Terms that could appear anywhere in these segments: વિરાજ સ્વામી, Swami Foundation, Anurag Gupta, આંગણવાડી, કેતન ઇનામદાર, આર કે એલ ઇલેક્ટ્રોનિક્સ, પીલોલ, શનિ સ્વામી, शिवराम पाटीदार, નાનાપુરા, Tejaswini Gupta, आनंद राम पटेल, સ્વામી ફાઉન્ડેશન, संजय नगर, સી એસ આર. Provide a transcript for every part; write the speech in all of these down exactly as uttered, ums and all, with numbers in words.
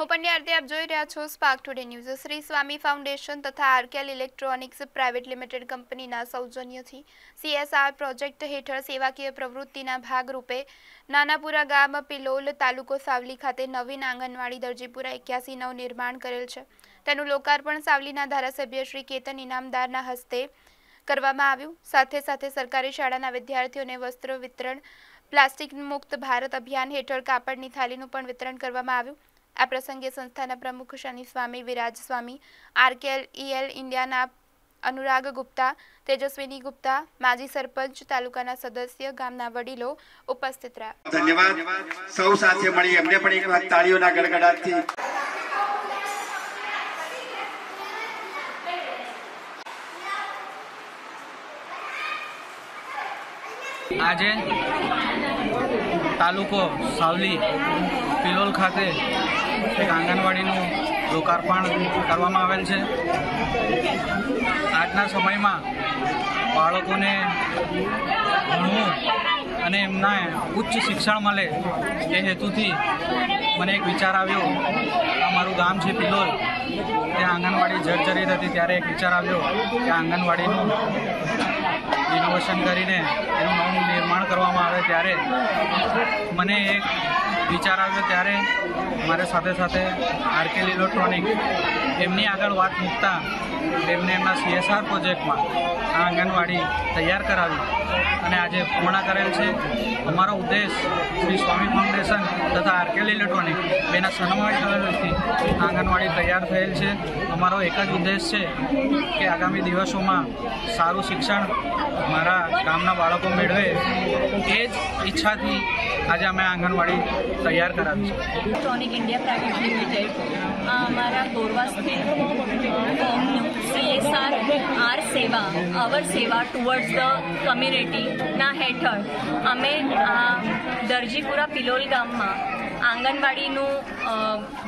હું પંડ્યાર્થી આપ જોઈ રહ્યા છો spark today news. Shri સ્વામી ફાઉન્ડેશન તથા આર કે એલ ઇલેક્ટ્રોનિક્સ private limited કંપનીના સૌજન્યથી સી એસ આર પ્રોજેક્ટ હેઠળ સેવાકીય પ્રવૃત્તિના ભાગરૂપે નાનાપુરા ગામ પિલોલ તાલુકો સાવલી ખાતે નવીન આંગણવાડી દરજીપુરા એક્યાસી નવ નિર્માણ કરેલ છે। તેનું લોકાર્પણ સાવલીના ધારાસભ્ય શ્રી કેતન ઇનામદારના હસ્તે કરવામાં આવ્યું। સાથે સાથે સરકારી શાળાના વિદ્યાર્થીઓને વસ્ત્ર વિતરણ, પ્લાસ્ટિક મુક્ત ભારત અભિયાન હેઠળ કાપડની થાળીનું પણ વિતરણ કરવામાં આવ્યું। आ प्रसंगे संस्थाना प्रमुख Shani Swami, Viraj Swami, R K L India Anurag Gupta, Tejaswini Gupta, माजी सरपंच, तालुकाना सदस्य, गामना वडीलो उपस्थित रहा। धन्यवाद। सौ साथे मळी हमने पण एक बार ताळीओना गड़गड़ाटथी आजे तालुको सावली पिलोल खाते एक आंगणवाड़ी लोकार्पण करवामां आवेल छे। आजना समय में बाळकोने भणवुं अने एमने उच्च शिक्षण मळे ए हेतुथी मने एक विचार आव्यो। अमारुं गाम छे पिलोल, त्यां आंगणवाड़ी जर्जरित हती त्यारे एक विचार आव्यो के आंगणवाड़ीनुं इनोवेशन करीने एनुं नवुं निर्माण करवामां आवे। त्यारे मने एक विचार आव्यो, त्यारे मारे साथे साथे आर के एल इलेक्ट्रॉनिक्स एमनी आगळ वात मूकता एमने एमना सी एस आर प्रोजेक्ट में आ आंगणवाड़ी तैयार करावी अने आजे पूर्ण करेल छे। अमारो उद्देश श्री स्वामी फाउंडेशन तथा आर के एल इलेक्ट्रॉनिक्स बेना समन्वय थी आंगणवाड़ी तैयार थयेल छे। अमारो एक ज उद्देश छे के आगामी दिवसों में सारूं शिक्षण मारा गामना बाळको मेळवे, ए ज इच्छा थी आज अमे आंगणवाड़ी तैयार करावी छे। इलेक्ट्रॉनिक इंडिया प्राइवेट लिमिटेड अमारा गोरवा स्थित फॉर्मनु सी एस आर आर सेवा आवर सेवा टुवर्ड्स द कम्युनिटी ना हेठळ अमे दरजीपुरा पिलोल गाम में आंगणवाड़ीनु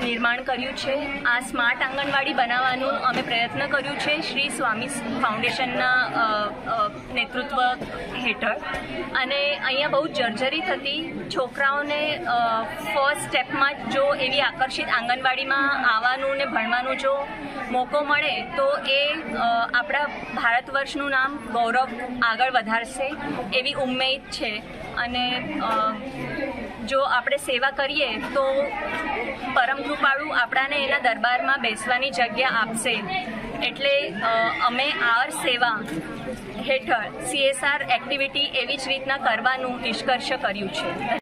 निर्माण कर्यु छे। आ स्मार्ट आंगणवाड़ी बनावानु अमे प्रयत्न कर्यु छे श्री स्वामी फाउंडेशनना नेतृत्व हेठळ। अने अहींया बहु जर्जरित हती छोकराओने फर्स्ट स्टेप में जो एवी आकर्षित आंगणवाड़ी में आवानु ने भणवानु जो मौको मळे तो ए आपणा भारतवर्षनु नाम गौरव आगळ वधारशे एवी उम्मीद छे। अने जो आपणे सेवा करीए तो परम कृपाळु आपणाने एना दरबारमां बेसवानी जग्या आपशे। एटले अमे आर सेवा हेठळ सी एस आर एक्टिविटी एवी ज रीतना करवानुं निष्कर्ष कर्युं छे।